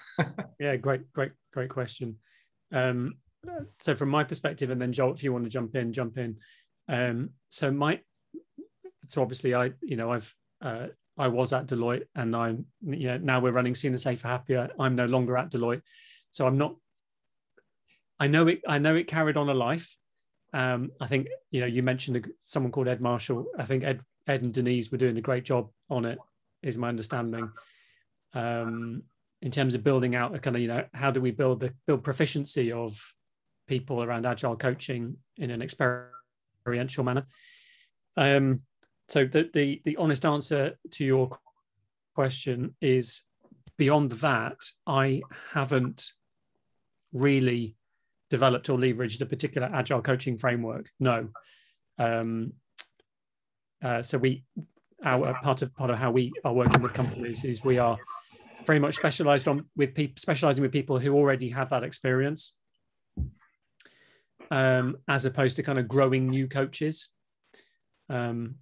Yeah, great, great, great question. Um, so from my perspective, and then Zsolt, if you want to jump in, jump in. Um, so my, so obviously I, you know, I've, uh, I was at Deloitte, and I'm, you know, now we're running Sooner, Safer, Happier. I'm no longer at Deloitte. So I'm not, I know it, I know it carried on a life. Um, I think, you know, you mentioned someone called Ed Marshall. I think Ed, Ed and Denise were doing a great job on it, is my understanding. Um, in terms of building out a kind of, you know, how do we build the build proficiency of people around agile coaching in an experiential manner? Um, so the, the, the honest answer to your question is, beyond that, I haven't really developed or leveraged a particular agile coaching framework. No. Um, uh, so we, our part of part of how we are working with companies is we are very much specialized on with people specializing with people who already have that experience, um, as opposed to kind of growing new coaches. Um,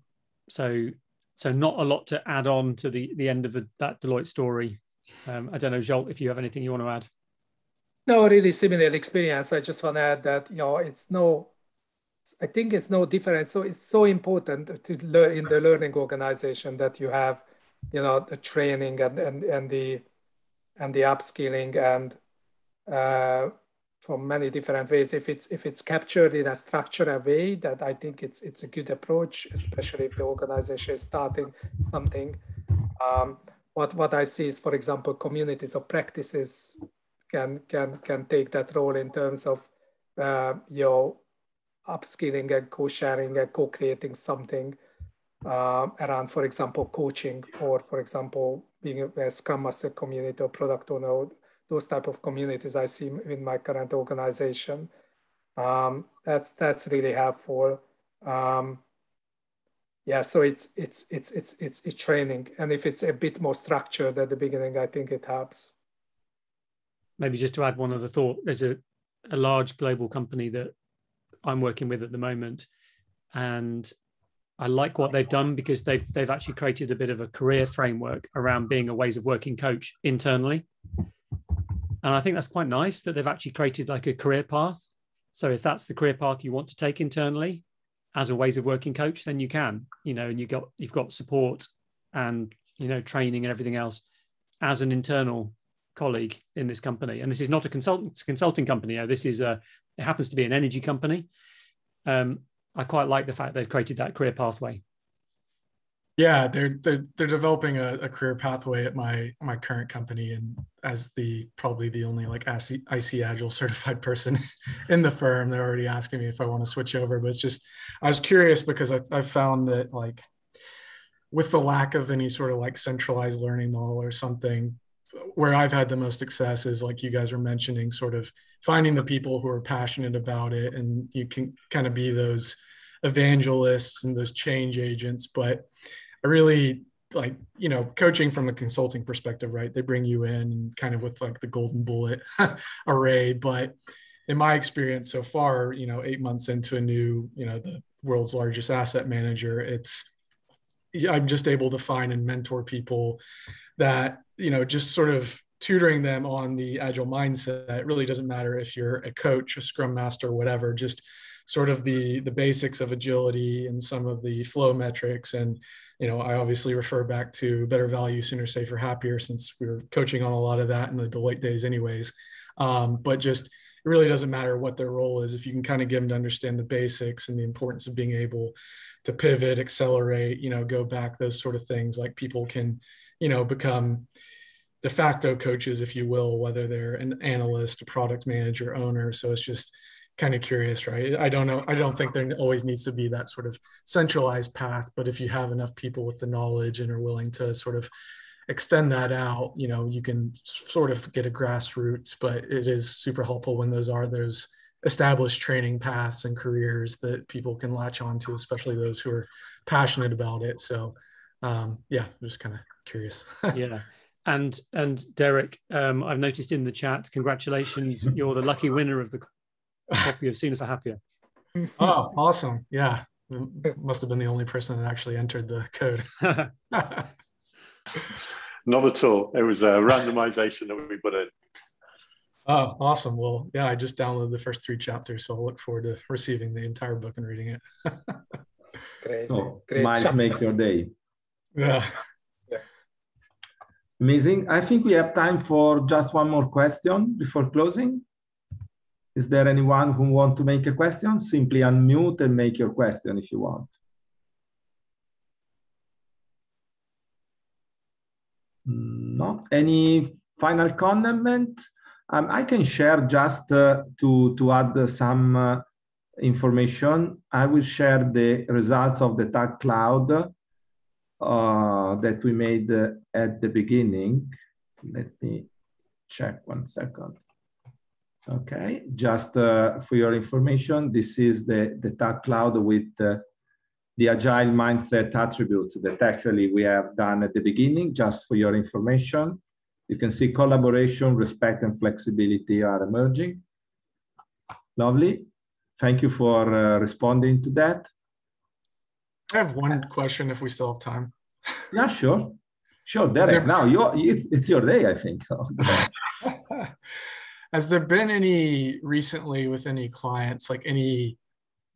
so, so not a lot to add on to the the end of the, that Deloitte story. Um, I don't know, Zsolt, if you have anything you want to add. No, really similar experience. I just want to add that, you know, it's no, I think it's no different. So it's so important to learn in the learning organization that you have, you know, the training and, and, and the and the upskilling and uh, from many different ways. If it's if it's captured in a structured way, that I think it's it's a good approach, especially if the organization is starting something. Um, what what I see is, for example, communities of practices can can can take that role in terms of uh, you know, upskilling and co-sharing and co-creating something. Uh, around, for example, coaching, or for example, being a Scrum Master community or product owner, those type of communities I see in my current organization. Um, that's that's really helpful. Um, yeah, so it's it's it's it's it's it's training, and if it's a bit more structured at the beginning, I think it helps. Maybe just to add one other thought, there's a a large global company that I'm working with at the moment. and I like what they've done because they've, they've actually created a bit of a career framework around being a ways of working coach internally. And I think that's quite nice that they've actually created like a career path. So if that's the career path you want to take internally as a ways of working coach, then you can, you know, and you got, you've got support and, you know, training and everything else as an internal colleague in this company. And this is not a consultant consulting company. You know, this is a, it happens to be an energy company. Um, I quite like the fact they've created that career pathway. Yeah, they're they're, they're developing a, a career pathway at my my current company, and as the probably the only like I C Agile certified person in the firm, they're already asking me if I want to switch over. But it's just, I was curious because I I found that like with the lack of any sort of like centralized learning model or something, where I've had the most success is like you guys were mentioning, sort of finding the people who are passionate about it, and you can kind of be those evangelists and those change agents. But I really like, you know, coaching from the consulting perspective, right? They bring you in and kind of with like the golden bullet array. But in my experience so far, you know, eight months into a new, you know, the world's largest asset manager, it's, I'm just able to find and mentor people that, you know, just sort of tutoring them on the agile mindset. It really doesn't matter if you're a coach, a scrum master, whatever, just sort of the, the basics of agility and some of the flow metrics. And, you know, I obviously refer back to Better Value, Sooner, Safer, Happier, since we were coaching on a lot of that in the Deloitte days anyways. Um, but just, it really doesn't matter what their role is. If you can kind of get them to understand the basics and the importance of being able to pivot, accelerate, you know, go back, those sort of things, like people can, you know, become de facto coaches, if you will, whether they're an analyst, a product manager, owner. So it's just kind of curious, right? I don't know. I don't think there always needs to be that sort of centralized path, but if you have enough people with the knowledge and are willing to sort of extend that out, you know, you can sort of get a grassroots, but it is super helpful when those are those established training paths and careers that people can latch onto, especially those who are passionate about it. So um, yeah, I'm just kind of curious. Yeah. And, and Derek, um, I've noticed in the chat, congratulations, you're the lucky winner of the copy of Sooner, Safer, Happier. Oh, awesome. Yeah. Must've been the only person that actually entered the code. Not at all. It was a randomization that we put in. Oh, awesome. Well, yeah, I just downloaded the first three chapters, so I'll look forward to receiving the entire book and reading it. Great. Oh, great. Might make your day. Yeah. Yeah. Amazing. I think we have time for just one more question before closing. Is there anyone who wants to make a question? Simply unmute and make your question if you want. No. Any final comment? Um, I can share just uh, to, to add uh, some uh, information. I will share the results of the Tag Cloud uh, that we made uh, at the beginning. Let me check one second. Okay, just uh, for your information, this is the, the Tag Cloud with uh, the Agile Mindset attributes that actually we have done at the beginning, just for your information. You can see collaboration, respect, and flexibility are emerging. Lovely. Thank you for uh, responding to that. I have one question if we still have time. Yeah, sure. Sure, Derek. There... Now, you're, it's, it's your day, I think. So. Has there been any recently with any clients, like any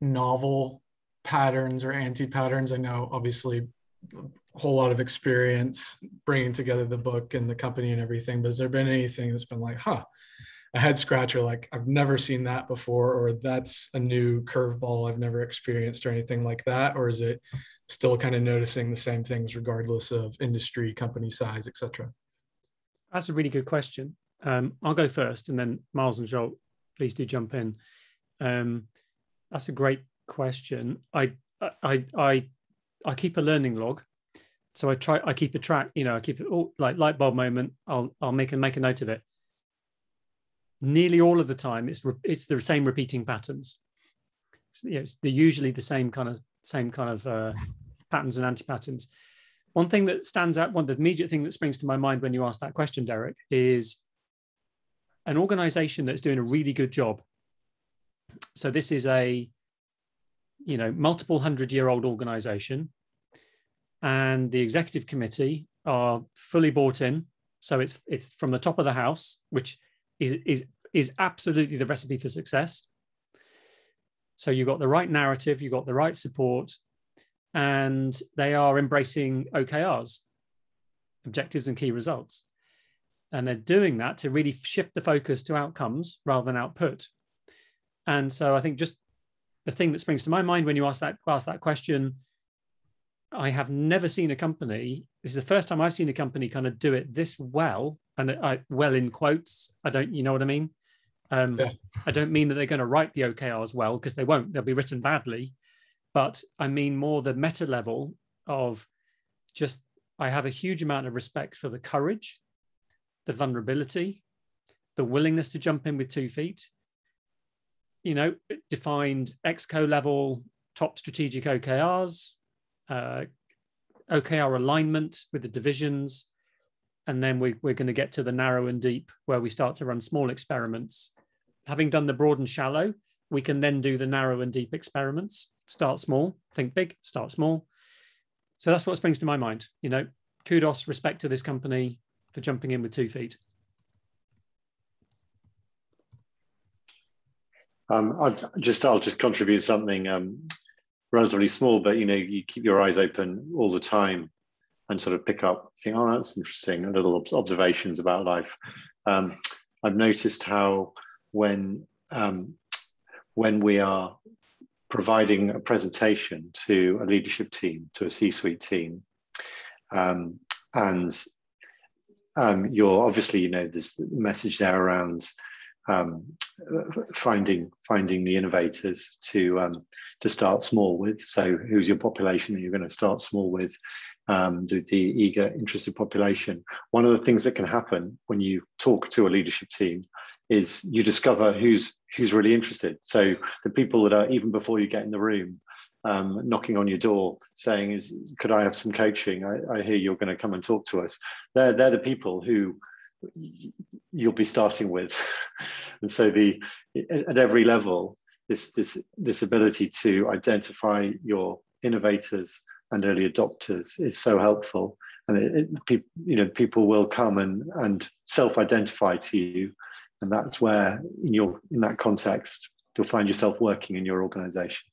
novel patterns or anti-patterns? I know, obviously, a whole lot of experience bringing together the book and the company and everything, but has there been anything that's been like, huh, a head scratcher, like I've never seen that before, or that's a new curveball I've never experienced or anything like that? Or is it still kind of noticing the same things regardless of industry, company size, et cetera? That's a really good question. Um, I'll go first and then Myles and Zsolt, please do jump in. Um, that's a great question. I, I, I, I keep a learning log. So I try, I keep a track, you know, I keep it all like light bulb moment. I'll, I'll make and make a note of it. Nearly all of the time it's, it's the same repeating patterns. It's, you know, it's the, usually the same kind of, same kind of uh, patterns and anti-patterns. One thing that stands out, one, the immediate thing that springs to my mind when you ask that question, Derek, is an organization that's doing a really good job. So this is a, you know, multiple hundred year old organization, and the executive committee are fully bought in. So it's it's from the top of the house, which is is is absolutely the recipe for success. So you've got the right narrative, you've got the right support, and they are embracing O K Rs, objectives and key results. And they're doing that to really shift the focus to outcomes rather than output. And so I think just the thing that springs to my mind when you ask that, ask that question, I have never seen a company, this is the first time I've seen a company kind of do it this well, and I, well in quotes, I don't, you know what I mean? Um, yeah. I don't mean that they're going to write the O K Rs well, because they won't, they'll be written badly. But I mean more the meta level of just, I have a huge amount of respect for the courage, the vulnerability, the willingness to jump in with two feet, you know, defined exco level, top strategic O K Rs, uh, O K R alignment with the divisions. And then we, we're going to get to the narrow and deep where we start to run small experiments. Having done the broad and shallow, we can then do the narrow and deep experiments. Start small, think big, start small. So that's what springs to my mind. You know, kudos, respect to this company for jumping in with two feet. Um, I'll just I'll just contribute something um, relatively small, but you know, you keep your eyes open all the time and sort of pick up, think, oh, that's interesting, and little observations about life. Um, I've noticed how when um, when we are providing a presentation to a leadership team, to a C-suite team, um, and um, you're obviously, you know, there's the message there around Um, finding finding the innovators to um, to start small with. So who's your population that you're going to start small with? Um, the, the eager, interested population. One of the things that can happen when you talk to a leadership team is you discover who's who's really interested. So the people that are, even before you get in the room, um, knocking on your door, saying, "Is could I have some coaching? I, I hear you're going to come and talk to us." They're they're the people who you'll be starting with. And so the at every level, this this this ability to identify your innovators and early adopters is so helpful, and it, it pe you know people will come and and self-identify to you, and that's where in your in that context you'll find yourself working in your organization.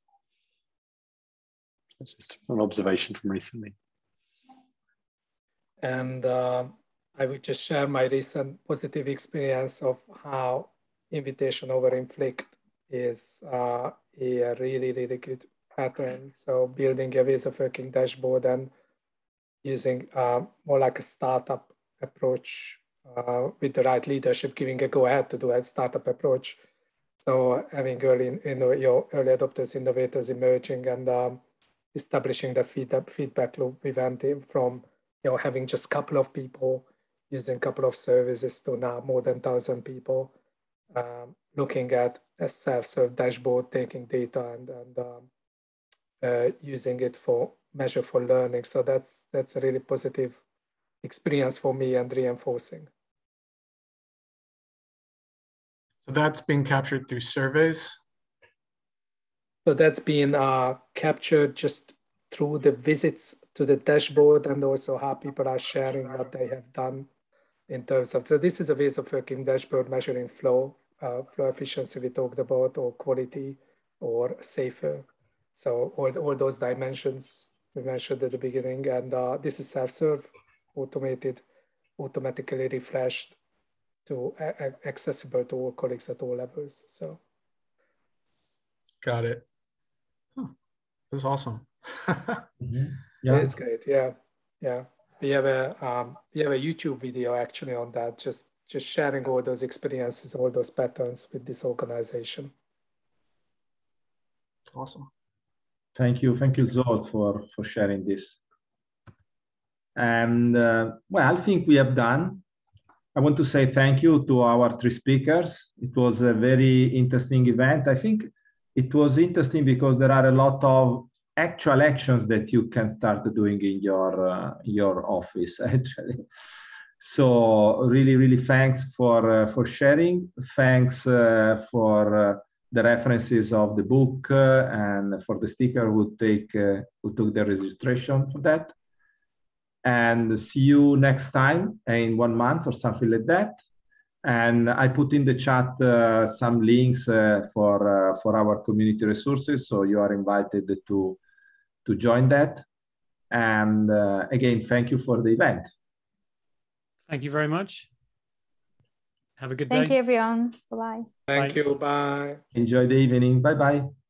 It's just an observation from recently. And uh... I would just share my recent positive experience of how invitation over inflict is uh, a really, really good pattern. So building a ways of working dashboard and using uh, more like a startup approach uh, with the right leadership, giving a go ahead to do a startup approach. So having early, you know, your early adopters, innovators emerging, and um, establishing the feedback, feedback loop we went in from, you know, having just a couple of people using a couple of services to now more than one thousand people, um, looking at a self-serve dashboard, taking data and, and um, uh, using it for measure for learning. So that's, that's a really positive experience for me and reinforcing. So that's been captured through surveys? So that's been uh, captured just through the visits to the dashboard, and also how people are sharing what they have done in terms of, so this is a ways of working dashboard measuring flow, uh, flow efficiency we talked about, or quality, or safer. So all, all those dimensions we mentioned at the beginning, and uh, this is self-serve, automated, automatically refreshed to uh, accessible to all colleagues at all levels, so. Got it. Huh. That's awesome. Mm-hmm. Yeah. It's great. Yeah, yeah. We have a um, we have a YouTube video actually on that. Just just sharing all those experiences, all those patterns with this organization. Awesome. Thank you, thank you, Zsolt, for for sharing this. And uh, well, I think we have done. I want to say thank you to our three speakers. It was a very interesting event. I think it was interesting because there are a lot of actual actions that you can start doing in your uh, your office actually. So really, really thanks for uh, for sharing. Thanks uh, for uh, the references of the book, uh, and for the sticker who take uh, who took the registration for that. And see you next time in one month or something like that. And I put in the chat uh, some links uh, for uh, for our community resources, so you are invited to to join that. And uh, again, thank you for the event. Thank you very much. Have a good day. Thank you, everyone. Bye-bye. Thank you. Bye. Enjoy the evening. Bye-bye.